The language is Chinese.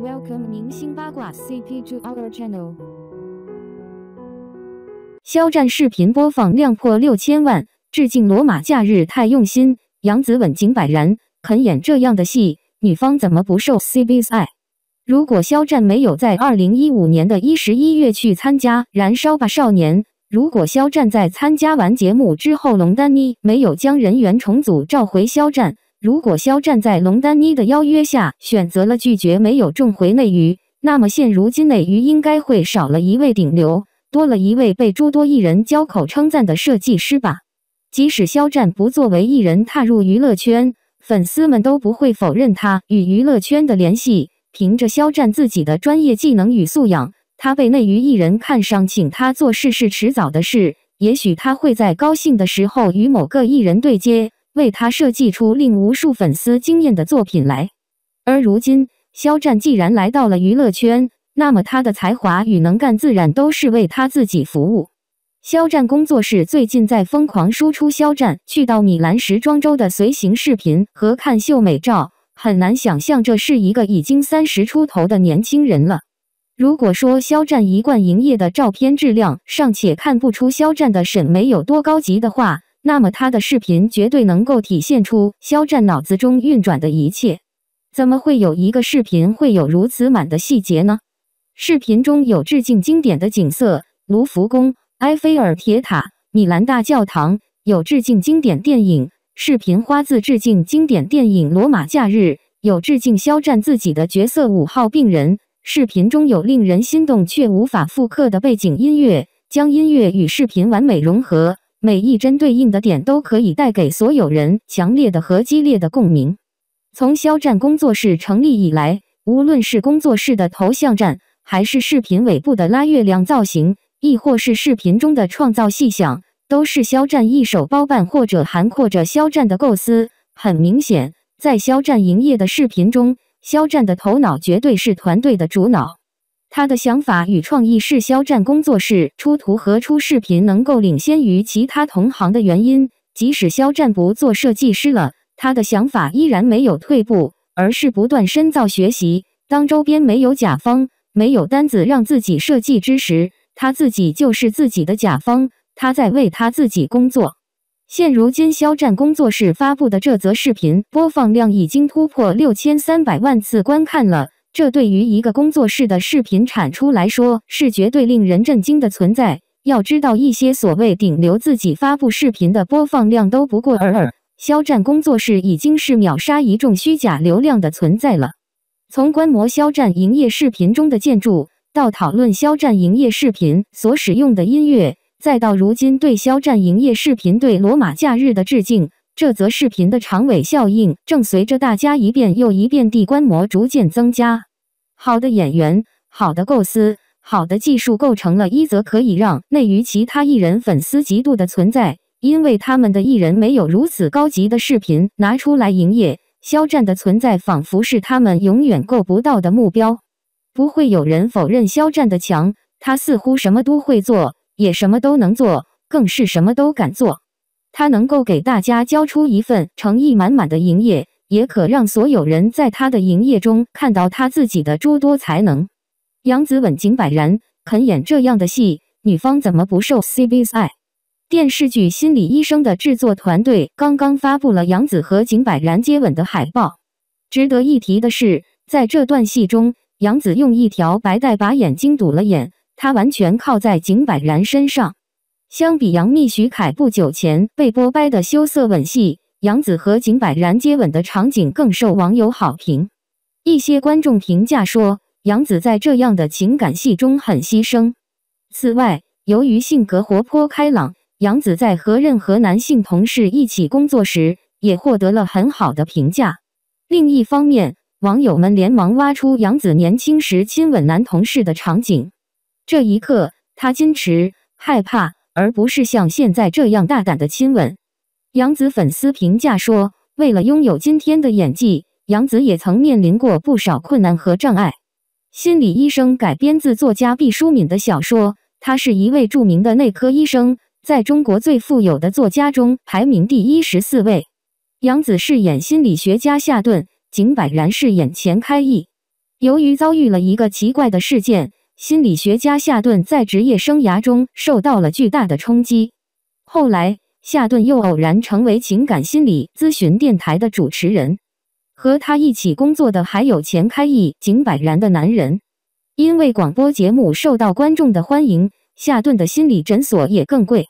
Welcome 明星八卦 CP to our channel。肖战视频播放量破6000万，致敬罗马假日太用心。杨紫稳井柏然，肯演这样的戏，女方怎么不受 CBiz 爱？如果肖战没有在2015年的11月去参加《燃烧吧少年》，如果肖战在参加完节目之后，龙丹妮没有将人员重组召回肖战。 如果肖战在龙丹妮的邀约下选择了拒绝，没有重回内娱，那么现如今内娱应该会少了一位顶流，多了一位被诸多艺人交口称赞的设计师吧。即使肖战不作为艺人踏入娱乐圈，粉丝们都不会否认他与娱乐圈的联系。凭着肖战自己的专业技能与素养，他被内娱艺人看上，请他做事是迟早的事。也许他会在高兴的时候与某个艺人对接， 为他设计出令无数粉丝惊艳的作品来。而如今，肖战既然来到了娱乐圈，那么他的才华与能干自然都是为他自己服务。肖战工作室最近在疯狂输出肖战去到米兰时装周的随行视频和看秀美照，很难想象这是一个已经30出头的年轻人了。如果说肖战一贯营业的照片质量尚且看不出肖战的审美有多高级的话， 那么他的视频绝对能够体现出肖战脑子中运转的一切。怎么会有一个视频会有如此满的细节呢？视频中有致敬经典的景色，卢浮宫、埃菲尔铁塔、米兰大教堂；有致敬经典电影，视频花字致敬经典电影《罗马假日》；有致敬肖战自己的角色5号病人。视频中有令人心动却无法复刻的背景音乐，将音乐与视频完美融合。 每一帧对应的点都可以带给所有人强烈的和激烈的共鸣。从肖战工作室成立以来，无论是工作室的头像战，还是视频尾部的拉月亮造型，亦或是视频中的创造细想，都是肖战一手包办或者涵括着肖战的构思。很明显，在肖战营业的视频中，肖战的头脑绝对是团队的主脑。 他的想法与创意是肖战工作室出图和出视频能够领先于其他同行的原因。即使肖战不做设计师了，他的想法依然没有退步，而是不断深造学习。当周边没有甲方、没有单子让自己设计之时，他自己就是自己的甲方，他在为他自己工作。现如今，肖战工作室发布的这则视频播放量已经突破6300万次观看了。 这对于一个工作室的视频产出来说，是绝对令人震惊的存在。要知道，一些所谓顶流自己发布视频的播放量都不过尔，肖战工作室已经是秒杀一众虚假流量的存在了。从观摩肖战营业视频中的建筑，到讨论肖战营业视频所使用的音乐，再到如今对肖战营业视频对罗马假日的致敬。 这则视频的长尾效应正随着大家一遍又一遍地观摩逐渐增加。好的演员、好的构思、好的技术构成了一则可以让内娱其他艺人粉丝嫉妒的存在，因为他们的艺人没有如此高级的视频拿出来营业。肖战的存在仿佛是他们永远够不到的目标。不会有人否认肖战的强，他似乎什么都会做，也什么都能做，更是什么都敢做。 他能够给大家交出一份诚意满满的营业，也可让所有人在他的营业中看到他自己的诸多才能。杨紫稳井柏然，肯演这样的戏，女方怎么不受 CBiz 爱？电视剧《心理医生》的制作团队刚刚发布了杨紫和井柏然接吻的海报。值得一提的是，在这段戏中，杨紫用一条白带把眼睛堵了眼，她完全靠在井柏然身上。 相比杨幂、徐凯不久前被播掰的羞涩吻戏，杨紫和井柏然接吻的场景更受网友好评。一些观众评价说，杨紫在这样的情感戏中很牺牲。此外，由于性格活泼开朗，杨紫在和任何男性同事一起工作时也获得了很好的评价。另一方面，网友们连忙挖出杨紫年轻时亲吻男同事的场景，这一刻她矜持、害怕， 而不是像现在这样大胆的亲吻。杨紫粉丝评价说：“为了拥有今天的演技，杨紫也曾面临过不少困难和障碍。”心理医生改编自作家毕淑敏的小说，他是一位著名的内科医生，在中国最富有的作家中排名第14位。杨紫饰演心理学家夏顿，井柏然饰演钱开义。由于遭遇了一个奇怪的事件，心理学家夏顿在职业生涯中受到了巨大的冲击。后来，夏顿又偶然成为情感心理咨询电台的主持人。和他一起工作的还有前开译《井柏然的男人》。因为广播节目受到观众的欢迎，夏顿的心理诊所也更贵。